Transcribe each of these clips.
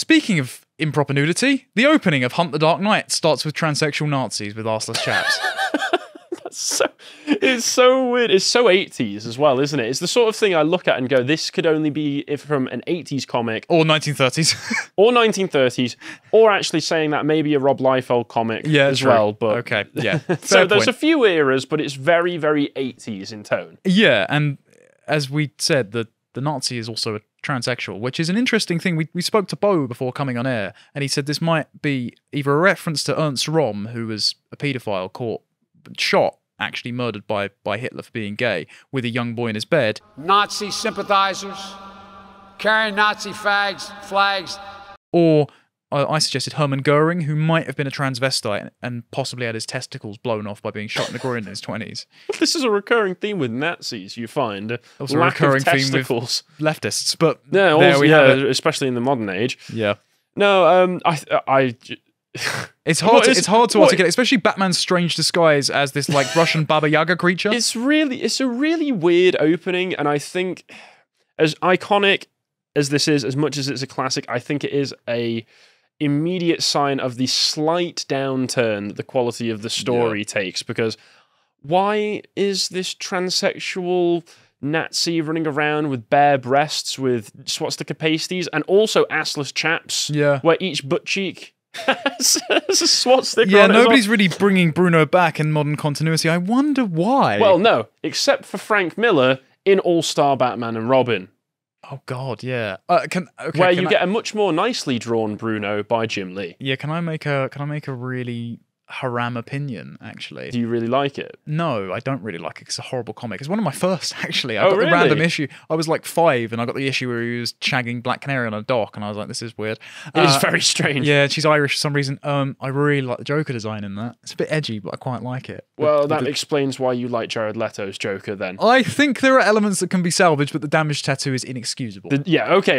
Speaking of improper nudity, the opening of Hunt the Dark Knight starts with transsexual Nazis with arseless chaps. That's so, it's so weird. It's so 80s as well, isn't it? It's the sort of thing I look at and go, this could only be if from an 80s comic. Or 1930s. Or 1930s. Or actually saying that maybe a Rob Liefeld comic as well. But okay, yeah. So there's a few eras, but it's very, very 80s in tone. Yeah, and as we said, the Nazi is also a transsexual, which is an interesting thing. We spoke to Bo before coming on air, and he said this might be either a reference to Ernst Romm, who was a paedophile caught, shot, actually murdered by Hitler for being gay, with a young boy in his bed. Nazi sympathizers, carrying Nazi flags. Or I suggested Hermann Göring, who might have been a transvestite and possibly had his testicles blown off by being shot in the groin in his 20s. This is a recurring theme with Nazis, you find. Also a recurring theme with leftists, but yeah, there also, we have it. Especially in the modern age. Yeah. No, it's hard to articulate, especially Batman's strange disguise as this like Russian Baba Yaga creature. It's a really weird opening, and I think as iconic as this is, as much as it's a classic, I think it is a immediate sign of the slight downturn that the quality of the story takes, because why is this transsexual Nazi running around with bare breasts, with swastika pasties, and also assless chaps, where each butt cheek has a swastika on it. Yeah, nobody's really bringing Bruno back in modern continuity. I wonder why. Well, no, except for Frank Miller in All-Star Batman and Robin. Oh God, yeah. Where you get a much more nicely drawn Bruno by Jim Lee. Yeah, can I make a really haram opinion? Actually, do you really like it? No, I don't really like it. It's a horrible comic. It's one of my first, actually. I got the random issue. I was like 5, and I got the issue where he was shagging Black Canary on a dock, and I was like, this is weird. It's very strange. Yeah, she's Irish for some reason. I really like the Joker design in that. It's a bit edgy, but I quite like it. Well, that explains why you like Jared Leto's Joker, then. I think there are elements that can be salvaged, but the damaged tattoo is inexcusable. At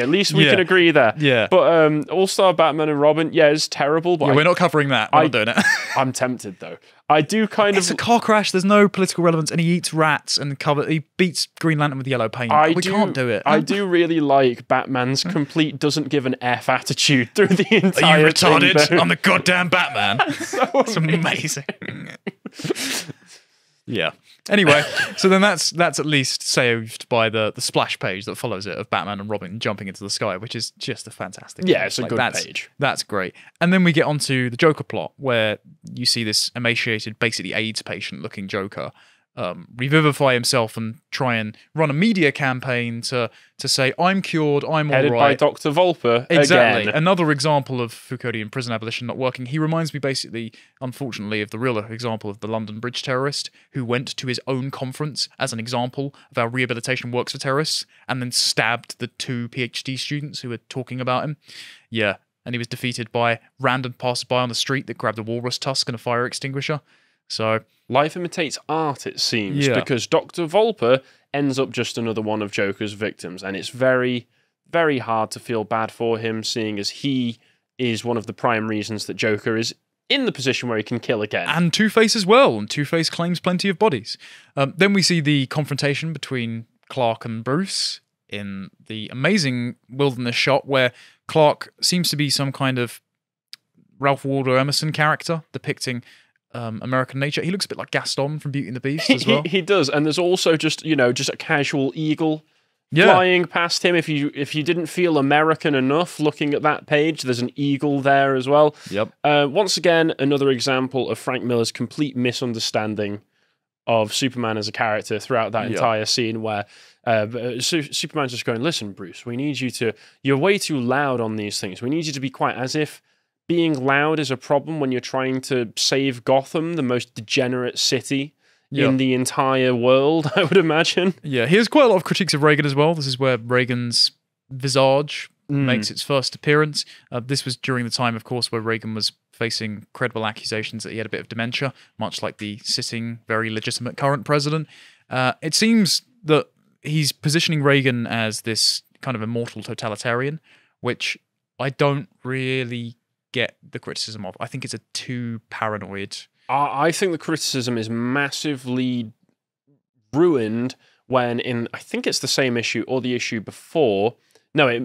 least we can agree there. Yeah. But All-Star Batman and Robin, it's terrible, but we're not covering that. We're not doing it. I'm tempted, though. I do kind of... It's a car crash. There's no political relevance, and he eats rats and he beats Green Lantern with yellow paint. We can't do it. I do really like Batman's complete doesn't give an F attitude through the entire Are you retarded? Thing, I'm the goddamn Batman. It's amazing. Yeah. Anyway, so then that's at least saved by the splash page that follows it of Batman and Robin jumping into the sky, which is just a fantastic page. It's a good page. That's great. And then we get onto the Joker plot, where you see this emaciated, basically AIDS patient-looking Joker revivify himself and try and run a media campaign to say, I'm cured, I'm all right. Headed by Dr. Volper. Exactly. Again. Another example of Foucaultian prison abolition not working. He reminds me basically, unfortunately, of the real example of the London Bridge terrorist, who went to his own conference as an example of how rehabilitation works for terrorists, and then stabbed the 2 PhD students who were talking about him. Yeah. And he was defeated by random passerby on the street that grabbed a walrus tusk and a fire extinguisher. So life imitates art, it seems, because Dr. Volper ends up just another one of Joker's victims, and it's very, very hard to feel bad for him, seeing as he is one of the prime reasons that Joker is in the position where he can kill again. And Two-Face as well, and Two-Face claims plenty of bodies. Then we see the confrontation between Clark and Bruce in the amazing wilderness shot, where Clark seems to be some kind of Ralph Waldo Emerson character, depicting... American nature. He looks a bit like Gaston from Beauty and the Beast as well. He does, and there's also just a casual eagle flying past him. If you didn't feel American enough looking at that page, there's an eagle there as well. Yep. Once again, another example of Frank Miller's complete misunderstanding of Superman as a character throughout that entire scene, where Superman's just going, "Listen, Bruce, we need you to. You're way too loud on these things. We need you to be quiet." As if being loud is a problem when you're trying to save Gotham, the most degenerate city in the entire world, I would imagine. Yeah, he has quite a lot of critiques of Reagan as well. This is where Reagan's visage makes its first appearance. This was during the time, of course, where Reagan was facing credible accusations that he had a bit of dementia, much like the sitting, very legitimate current president. It seems that he's positioning Reagan as this kind of immortal totalitarian, which I don't really get the criticism of. I think it's a too paranoid. I think the criticism is massively ruined when in, I think it's the same issue or the issue before, No, it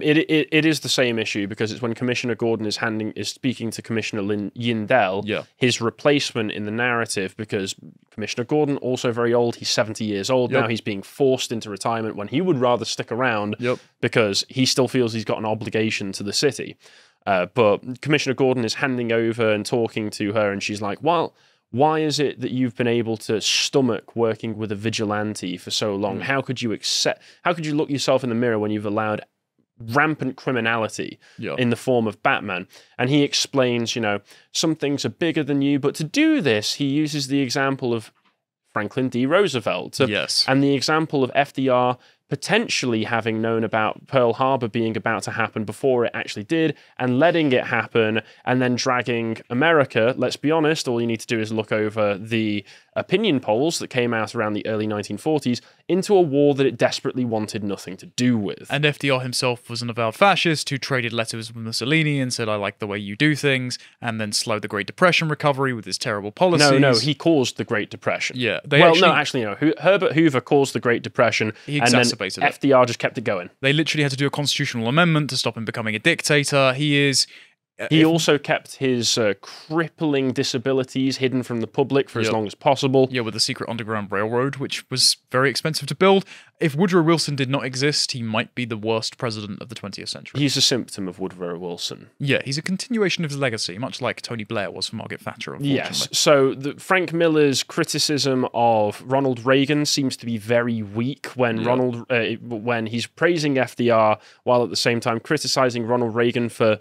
is the same issue, because it's when Commissioner Gordon is speaking to Commissioner Yindel, yeah, his replacement in the narrative, because Commissioner Gordon, also very old, he's 70 years old, yep, now he's being forced into retirement when he would rather stick around, yep, because he still feels he's got an obligation to the city. But Commissioner Gordon is handing over and talking to her, and she's like, well, why is it that you've been able to stomach working with a vigilante for so long? Mm. How could you look yourself in the mirror when you've allowed rampant criminality, yeah, in the form of Batman? And he explains, you know, some things are bigger than you, but to do this, he uses the example of Franklin D. Roosevelt, yes, and the example of FDR potentially having known about Pearl Harbor being about to happen before it actually did, and letting it happen, and then dragging America. Let's be honest, all you need to do is look over the opinion polls that came out around the early 1940s into a war that it desperately wanted nothing to do with. And FDR himself was an avowed fascist who traded letters with Mussolini and said, I like the way you do things, and then slowed the Great Depression recovery with his terrible policies. No, he caused the Great Depression. Yeah. Herbert Hoover caused the Great Depression, and then FDR just kept it going. They literally had to do a constitutional amendment to stop him becoming a dictator. He also kept his crippling disabilities hidden from the public for, yep, as long as possible. Yeah, with the secret Underground Railroad, which was very expensive to build. If Woodrow Wilson did not exist, he might be the worst president of the 20th century. He's a symptom of Woodrow Wilson. Yeah, he's a continuation of his legacy, much like Tony Blair was for Margaret Thatcher, unfortunately. Yes, so Frank Miller's criticism of Ronald Reagan seems to be very weak when, yeah, when he's praising FDR, while at the same time criticizing Ronald Reagan for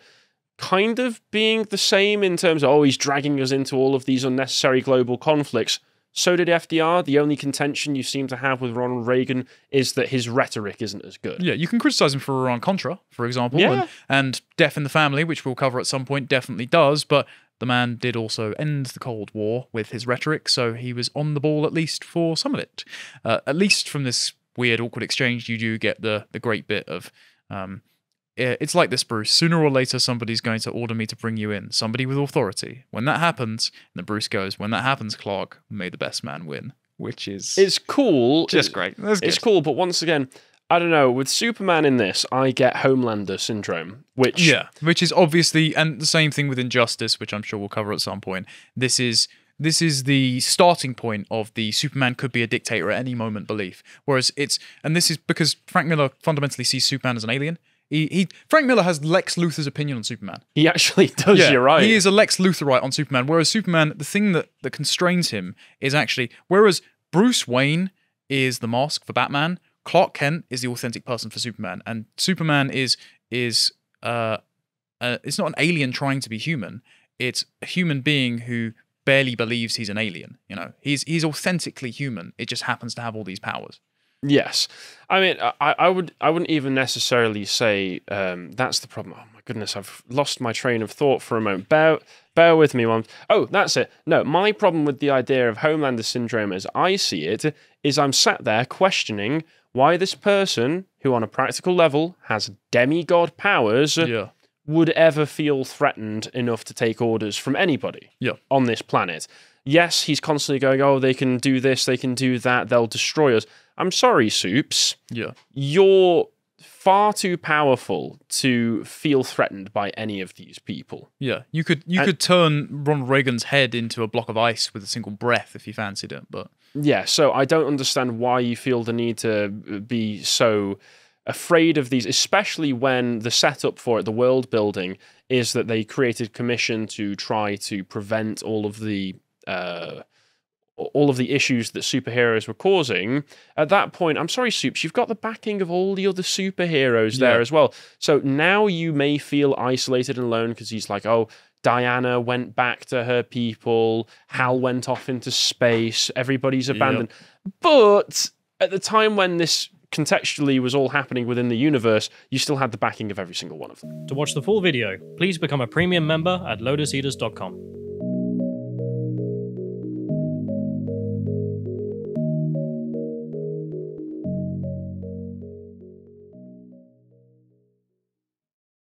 kind of being the same in terms of, oh, he's dragging us into all of these unnecessary global conflicts. So did FDR. The only contention you seem to have with Ronald Reagan is that his rhetoric isn't as good. Yeah, you can criticize him for Iran-Contra, for example, yeah, and Death in the Family, which we'll cover at some point, definitely does, but the man did also end the Cold War with his rhetoric, so he was on the ball at least for some of it. At least from this weird, awkward exchange, you do get the great bit of... it's like this, Bruce. Sooner or later, somebody's going to order me to bring you in. Somebody with authority. When that happens, and then Bruce goes, when that happens, Clark, may the best man win. Which is... It's cool. Just great. That's good. It's cool, but once again, I don't know, with Superman in this, I get Homelander Syndrome, which... Yeah, which is obviously... And the same thing with Injustice, which I'm sure we'll cover at some point. This is the starting point of the Superman could be a dictator at any moment belief. Whereas it's... And this is because Frank Miller fundamentally sees Superman as an alien. Frank Miller has Lex Luthor's opinion on Superman. He actually does, yeah, you're right. He is a Lex Luthorite on Superman, whereas Superman, the thing that constrains him is actually... Whereas Bruce Wayne is the mask for Batman, Clark Kent is the authentic person for Superman, and Superman is it's not an alien trying to be human, it's a human being who barely believes he's an alien. You know, he's authentically human, it just happens to have all these powers. Yes. I mean, I wouldn't even necessarily say that's the problem. Oh my goodness, I've lost my train of thought for a moment. Bear with me, Mum. Oh, that's it. No, my problem with the idea of Homelander Syndrome as I see it is I'm sat there questioning why this person, who on a practical level has demigod powers, yeah, would ever feel threatened enough to take orders from anybody, yeah, on this planet. Yes, he's constantly going, oh, they can do this, they can do that, they'll destroy us. I'm sorry, Supes. Yeah. You're far too powerful to feel threatened by any of these people. Yeah. You could turn Ronald Reagan's head into a block of ice with a single breath if you fancied it, but yeah, so I don't understand why you feel the need to be so afraid of these, especially when the setup for it, the world building, is that they created commission to try to prevent all of the issues that superheroes were causing. At that point, I'm sorry, Supes, you've got the backing of all the other superheroes there, yeah, as well. So now you may feel isolated and alone because he's like, oh, Diana went back to her people, Hal went off into space, everybody's abandoned. Yeah. But at the time when this contextually was all happening within the universe, you still had the backing of every single one of them. To watch the full video, please become a premium member at lotuseaters.com.